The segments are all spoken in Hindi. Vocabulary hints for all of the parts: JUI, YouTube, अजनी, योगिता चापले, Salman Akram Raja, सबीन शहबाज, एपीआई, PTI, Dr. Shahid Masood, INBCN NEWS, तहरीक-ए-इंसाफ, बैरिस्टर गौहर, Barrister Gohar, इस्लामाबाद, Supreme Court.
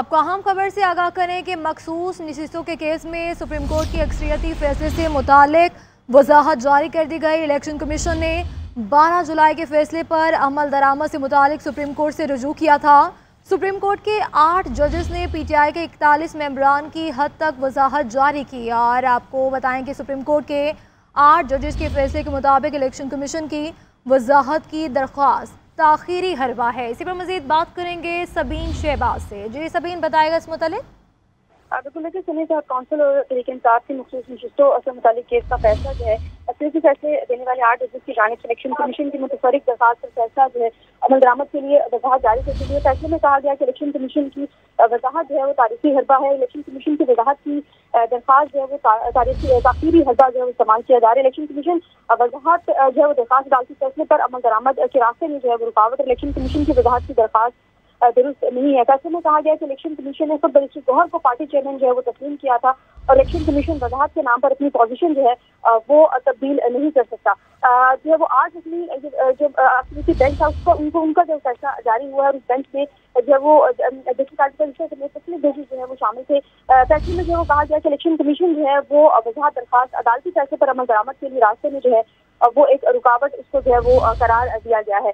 आपको अहम खबर से आगाह करें कि मखसूस नशिस्तों के केस में सुप्रीम कोर्ट की अक्सरियती फैसले से मुतालिक वजाहत जारी कर दी गई। इलेक्शन कमीशन ने 12 जुलाई के फैसले पर अमल दरामद से मुतालिक सुप्रीम कोर्ट से रजू किया था। सुप्रीम कोर्ट के 8 जजेस ने पीटीआई के 41 मेंबरान की हद तक वजाहत जारी की। और आपको बताएं कि सुप्रीम कोर्ट के 8 जजेस के फैसले के मुताबिक इलेक्शन कमीशन की वजाहत की दरख्वास्त ताखीरी हरवा है। इसी पर मज़ीद बात करेंगे सबीन शहबाज से। जी सबीन, बताएगा इस मुतालिक। बिल्कुल देखिए सुनील साहब, काउंसिल और तहरीक-ए-इंसाफ की मखसूस नशिस्तों से मुतालिक केस का फैसला जो है अक्सरियती फैसले देने वाले 8 जजेस की जानिब से इलेक्शन कमीशन की मुतफरिक दरख्वास्त पर फैसला जो है अमल दरामद के लिए वजाहत जारी करते हुए फैसले में कहा गया कि इलेक्शन कमीशन की वजाहत जो है वो तारीखी हरबा है। इलेक्शन कमीशन की वजाहत की दरख्वास्त जो है वो तारीखी ताखीरी हरबा जो है इस्तेमाल किया जा रहा है। इलेक्शन कमीशन वजाहत जो है वो दरख्वास्त डालती फैसले पर अमल दरामद के रास्ते में जो है वो रुकावट। इलेक्शन कमीशन की वजाहत की दरख्वास्त दुरुस्त नहीं है। फैसले में कहा गया कि इलेक्शन कमीशन ने खुद बैरिस्टर गौहर को पार्टी चेयरमैन जो है वो तस्लीम किया था और इलेक्शन कमीशन वजाहत के नाम पर अपनी पोजीशन जो है वो तब्दील नहीं कर सकता। जो है वो आज अपनी जो बेंच था उसको उनका जो फैसला जारी हुआ है उस बेंच में जो है वो डिस्ट्रिक्ट आर्टिकल तस्लीम जजेस जो है वो शामिल थे। फैसले में जो है वो कहा गया कि इलेक्शन कमीशन जो है वो वजाहत दरख्वास्त अदालती फैसले पर अमल दरामद के लिए रास्ते में जो है वो एक रुकावट उसको जो है वो करार दिया गया है।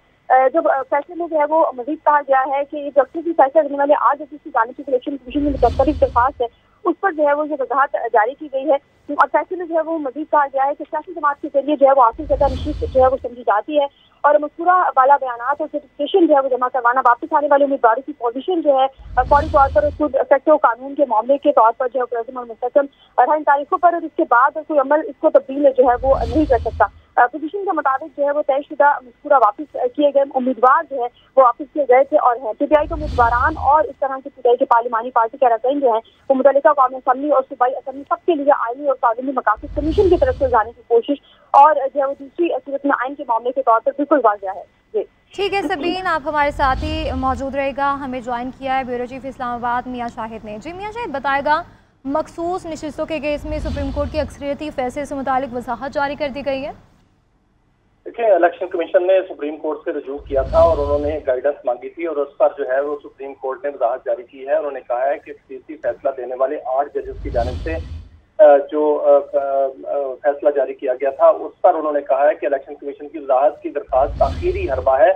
जो फैसले में जो है वो मजीद कहा गया है कि डॉक्टर की फैसला देने वाले 8 जजेस की जानिब से इलेक्शन कमीशन में मुतफरिक दरख्वास्त है उस पर जो है वो ये वजाहत जारी की गई है। और फैसले में जो है वो मजीद कहा गया है कि सियासी जमात के जरिए जो है वो आखिरी सतह नशीत जो है वो समझी जाती है और मशहूरा वाला बयान और सर्टिफिकेशन जो है वो जमा करवाना वापस आने वाले उम्मीदवारों की पोजीशन जो है फौरी तौर पर उसको फैक्टो कानून के मामले के तौर पर जो है मुलज़िम और मुस्तकम और इन तारीखों पर और इसके बाद कोई अमल इसको तब्दील जो है वो नहीं कर सकता। पोजीशन के मुताबिक जो है वो तयशुदा मशहूरा वापस किए गए उम्मीदवार जो है वो वापस किए गए थे और हैं पीटीआई के उम्मीदवारान और इस तरह के पीटीआई के पार्लिमानी पार्टी के अरकान जो है वो मुतल्लिका कौमी असम्बली और सूबाई असम्बली सबके लिए आईनी और कानूनी मकासद कमीशन की तरफ से जाने की कोशिश और जो है वो दूसरी सूरत में आइन के मामले के तौर पर बिल्कुल वाजिया है। जी ठीक है सबीन, आप हमारे साथ ही मौजूद रहेगा। हमें ज्वाइन किया है ब्यूरो चीफ इस्लामाबाद मियाँ शाहिद ने। जी मियाँ शाहिद, बताएगा मखसूस नशिस्तों के केस में सुप्रीम कोर्ट की अक्सरियती फैसले से मुतालिक वजाहत जारी कर दी गई है। देखिए इलेक्शन कमीशन ने सुप्रीम कोर्ट से रजू किया था और उन्होंने गाइडेंस मांगी थी और उस पर जो है वो सुप्रीम कोर्ट ने वजाहत जारी की है। उन्होंने कहा है कि अक्सरियती फैसला देने वाले 8 जजेस की जानिब से जो फैसला जारी किया गया था उस पर उन्होंने कहा है कि इलेक्शन कमीशन की वजाहत की दरख्वास्त आखिरी हरबा है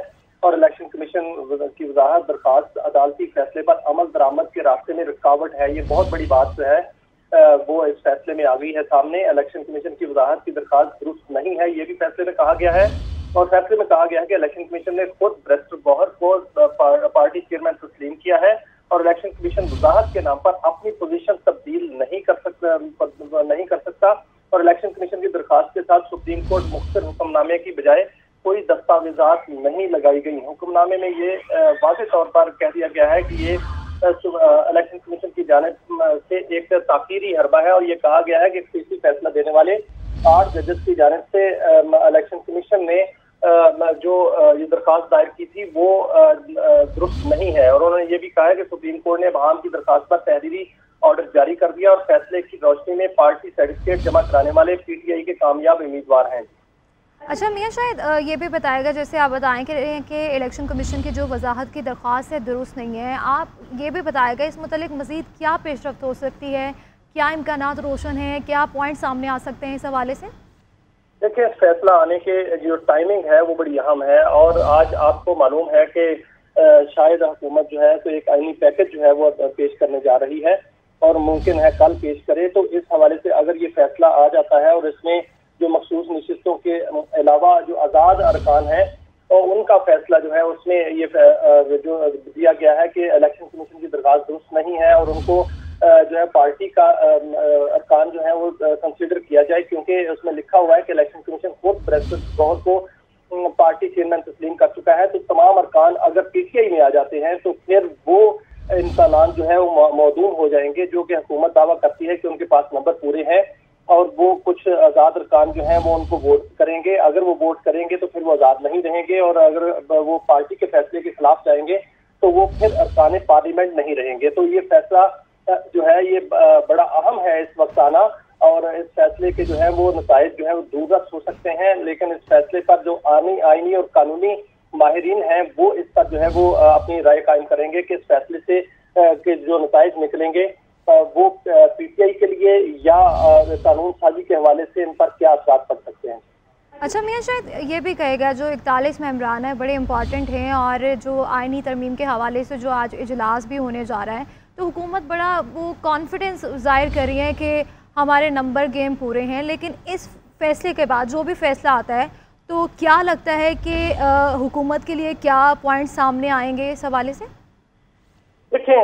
और इलेक्शन कमीशन की वजाहत दरख्वास्त अदालती फैसले पर अमल दरामद के रास्ते में रुकावट है। ये बहुत बड़ी बात जो है वो इस फैसले में आ गई है सामने। इलेक्शन कमीशन की वजाहत की दरख्वास्त दुरुस्त नहीं है, ये भी फैसले में कहा गया है। और फैसले में कहा गया है कि इलेक्शन कमीशन ने खुद बैरिस्टर गौहर को पार्टी चेयरमैन तस्लीम किया है और इलेक्शन कमीशन वजाहत के नाम पर अपनी पोजीशन तब्दील नहीं कर सकता और इलेक्शन कमीशन की दरखास्त के साथ सुप्रीम कोर्ट मुख्तर हुक्मनामे की बजाय कोई दस्तावेजात नहीं लगाई गई। हुक्मनामे में ये वाजे तौर पर कह दिया गया है कि ये इलेक्शन कमीशन की जानिब से एक ताकीरी हरबा है और ये कहा गया है कि अक्सरियती फैसला देने वाले 8 जजेस की जानिब से इलेक्शन कमीशन ने जो ये दरख्वास्त दायर की थी वो दुरुस्त नहीं है। और उन्होंने ये भी कहा है कि सुप्रीम कोर्ट ने बहाम की दरख्वास्त पर तहरीरी ऑर्डर जारी कर दिया और फैसले की रोशनी में पार्टी सर्टिफिकेट जमा कराने वाले पीटीआई के कामयाब उम्मीदवार हैं। अच्छा मियाँ शाहिद, ये भी बताएगा जैसे आप बताएं कि इलेक्शन कमीशन की जो वजाहत की दरख्वास्त है दुरुस्त नहीं है, आप ये भी बताएगा इस मुतालिक मज़ीद क्या पेशरफ्त हो सकती है, क्या इम्कानात रोशन है, क्या पॉइंट सामने आ सकते हैं इस हवाले से। देखिए फैसला आने के जो टाइमिंग है वो बड़ी अहम है और आज आपको मालूम है कि शायद हुकूमत जो है तो एक आईनी पैकेज जो है वो पेश करने जा रही है और मुमकिन है कल पेश करे। तो इस हवाले से अगर ये फैसला आ जाता है और इसमें जो मखसूस नशिस्तों के अलावा जो आज़ाद अरकान हैं और उनका फैसला जो है उसमें ये जो दिया गया है कि इलेक्शन कमीशन की दरख्वास्त दुरुस्त नहीं है और उनको जो है पार्टी का अरकान जो है वो कंसिडर किया जाए क्योंकि उसमें लिखा हुआ है कि इलेक्शन कमीशन खुद बैरिस्टर गौहर को पार्टी चेयरमैन तस्लीम कर चुका है। तो तमाम अरकान अगर पीटीआई में आ जाते हैं तो फिर वो इंसान जो है वो मौदूम हो जाएंगे जो कि हुकूमत दावा करती है कि उनके पास नंबर पूरे हैं और वो कुछ आज़ाद अरकान जो हैं वो उनको वोट करेंगे। अगर वो वोट करेंगे तो फिर वो आज़ाद नहीं रहेंगे और अगर वो पार्टी के फैसले के खिलाफ जाएंगे तो वो फिर अरकान पार्लियामेंट नहीं रहेंगे। तो ये फैसला जो है ये बड़ा अहम है इस वक्त आना और इस फैसले के जो है वो नतायज जो है वो दूरदर्श हो सकते हैं लेकिन इस फैसले पर जो आईनी और कानूनी माहिरीन हैं वो इस पर जो है वो अपनी राय कायम करेंगे कि इस फैसले से के जो नतीजे निकलेंगे वो पीटीआई के लिए या कानून साजी के हवाले से इन पर क्या असर पड़ सकते हैं? अच्छा मियाँ, शायद ये भी कहेगा जो 41 मेंबरान है बड़े इम्पॉर्टेंट हैं और जो आइनी तरमीम के हवाले से जो आज इजलास भी होने जा रहा है, तो हुकूमत बड़ा वो कॉन्फिडेंस जाहिर कर रही है कि हमारे नंबर गेम पूरे हैं, लेकिन इस फैसले के बाद जो भी फैसला आता है तो क्या लगता है कि हुकूमत के लिए क्या पॉइंट सामने आएंगे इस हवाले से? देखिए,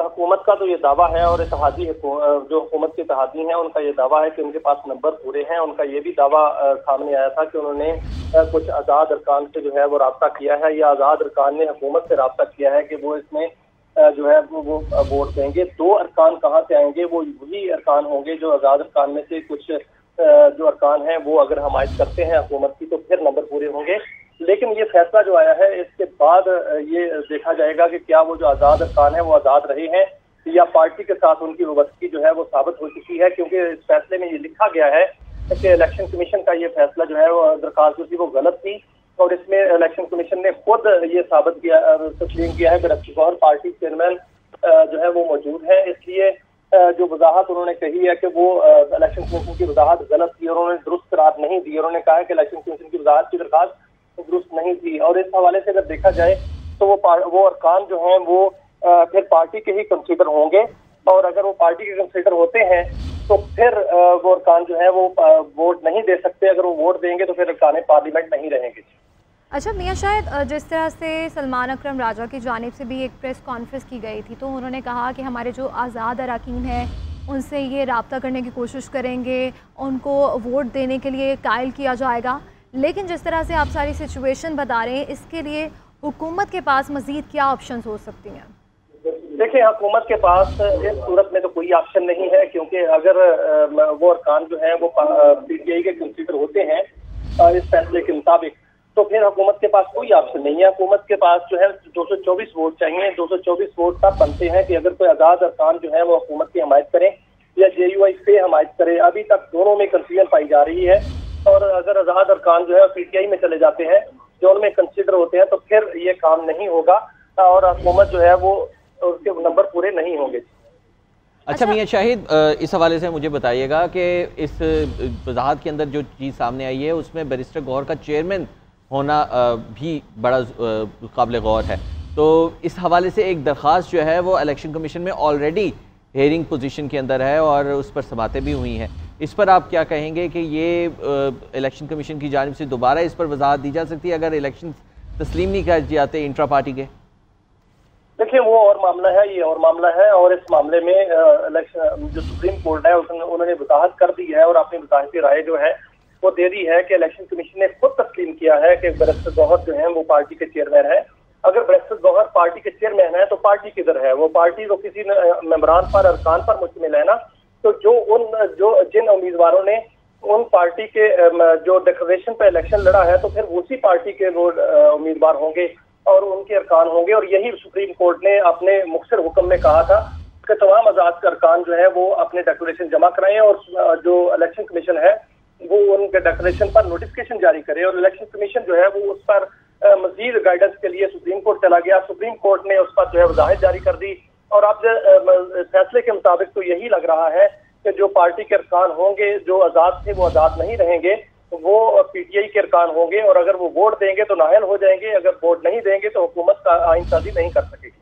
हुकूमत का तो ये दावा है और इत्तेहादी जो हुकूमत के इत्तेहादी हैं उनका ये दावा है कि उनके पास नंबर पूरे हैं। उनका ये भी दावा सामने आया था कि उन्होंने कुछ आज़ाद अरकान से जो है वो राब्ता किया है या आज़ाद अरकान ने हुकूमत से राब्ता किया है कि वो इसमें जो है वो वोट देंगे। 2 अरकान कहाँ से आएंगे? वो वही अरकान होंगे जो आज़ाद अरकान में से कुछ जो अरकान हैं वो अगर हमायत करते हैं हुकूमत की तो फिर नंबर पूरे होंगे। लेकिन ये फैसला जो आया है इसके बाद ये देखा जाएगा कि क्या वो जो आज़ाद अरकान है वो आज़ाद रहे हैं या पार्टी के साथ उनकी वाबस्तगी जो है वो साबित हो चुकी है, क्योंकि इस फैसले में ये लिखा गया है कि इलेक्शन कमीशन का ये फैसला जो है वो दरखास्त जो थी वो गलत थी और इसमें इलेक्शन कमीशन ने खुद ये साबित किया तस्लीम किया है कि डॉक्टर गौहर पार्टी चेयरमैन जो है वो मौजूद है। इसलिए जो वजाहत उन्होंने कही है कि वो इलेक्शन कमीशन की वजाहत गलत थी और उन्होंने दुरुस्त करार नहीं दी, उन्होंने कहा कि इलेक्शन कमीशन की वजाहत की दरखास्त दुरुस्त नहीं थी। और इस हवाले से अगर देखा जाए तो वो अरकान जो हैं वो फिर पार्टी के ही कंसीडर होंगे और अगर वो पार्टी के कंसीडर होते हैं तो फिर वो अरकान जो है वो वोट नहीं दे सकते, अगर वो वोट देंगे तो फिर अरकान पार्लियामेंट नहीं रहेंगे। अच्छा मियाँ, शायद जिस तरह से सलमान अकरम राजा की जानिब से भी एक प्रेस कॉन्फ्रेंस की गई थी तो उन्होंने कहा कि हमारे जो आज़ाद अरकान हैं उनसे ये रब्ता करने की कोशिश करेंगे, उनको वोट देने के लिए कायल किया जाएगा, लेकिन जिस तरह से आप सारी सिचुएशन बता रहे हैं इसके लिए हुकूमत के पास मजीद क्या ऑप्शंस हो सकती हैं? देखिए, हुकूमत के पास इस सूरत में तो कोई ऑप्शन नहीं है, क्योंकि अगर वो अरकान जो हैं वो पीटीआई के कंसीडर होते हैं इस फैसले के मुताबिक तो फिर हुकूमत के पास कोई ऑप्शन नहीं है। हुकूमत के पास जो है 224 वोट चाहिए, 224 वोट तब बनते हैं कि अगर कोई आज़ाद अरकान जो है वो हुकूमत की हमायत करें या JUI से हमायत करें। अभी तक दोनों में कंफ्यूजन पाई जा रही है और अगर आज़ाद अरकान जो है PTI में चले जाते हैं जो उनमें कंसीडर होते हैं तो फिर ये काम नहीं होगा और हुकूमत जो है वो उसके नंबर पूरे नहीं होंगे। अच्छा मियाँ शाहिद, इस हवाले से मुझे बताइएगा कि इस वजाहत के अंदर जो चीज़ सामने आई है उसमें बैरिस्टर गौहर का चेयरमैन होना भी बड़ा काबिल गौर है, तो इस हवाले से एक दरख्वास्त जो है वो इलेक्शन कमीशन में ऑलरेडी हेयरिंग पोजीशन के अंदर है और उस पर समातें भी हुई हैं, इस पर आप क्या कहेंगे कि ये इलेक्शन कमीशन की जानिब से दोबारा इस पर वजाहत दी जा सकती है अगर इलेक्शन तस्लीम नहीं कर जाते इंट्रा पार्टी के? देखिए, वो और मामला है, ये और मामला है और इस मामले में इलेक्शन जो सुप्रीम कोर्ट है उन्होंने वजाहत कर दी है और अपनी वजाहती राय जो है वो दे दी है कि इलेक्शन कमीशन ने खुद तस्लीम किया है कि बैरिस्टर गौहर जो है वो पार्टी के चेयरमैन है। अगर बैरिस्टर गौहर पार्टी के चेयरमैन है तो पार्टी किधर है? वो पार्टी तो किसी मेंबरान पर अरकान पर मुश्तमिल है ना, तो जिन उम्मीदवारों ने उन पार्टी के जो डिक्लेरेशन पर इलेक्शन लड़ा है तो फिर उसी पार्टी के वो उम्मीदवार होंगे और उनके अरकान होंगे। और यही सुप्रीम कोर्ट ने अपने मुख्तर हुक्म में कहा था कि तमाम आज़ाद के अरकान जो है वो अपने डिक्लेरेशन जमा कराएं और जो इलेक्शन कमीशन है वो उनके डिक्लेरेशन पर नोटिफिकेशन जारी करे और इलेक्शन कमीशन जो है वो उस पर मजीद गाइडेंस के लिए सुप्रीम कोर्ट चला गया। सुप्रीम कोर्ट ने उस पर जो है वजाहत जारी कर दी और अब फैसले के मुताबिक तो यही लग रहा है कि जो पार्टी के अरकान होंगे जो आज़ाद थे वो आज़ाद नहीं रहेंगे, वो PTI के अरकान होंगे और अगर वो वोट देंगे तो नाहल हो जाएंगे, अगर वोट नहीं देंगे तो हुकूमत का आइन साजी नहीं कर सकेगी।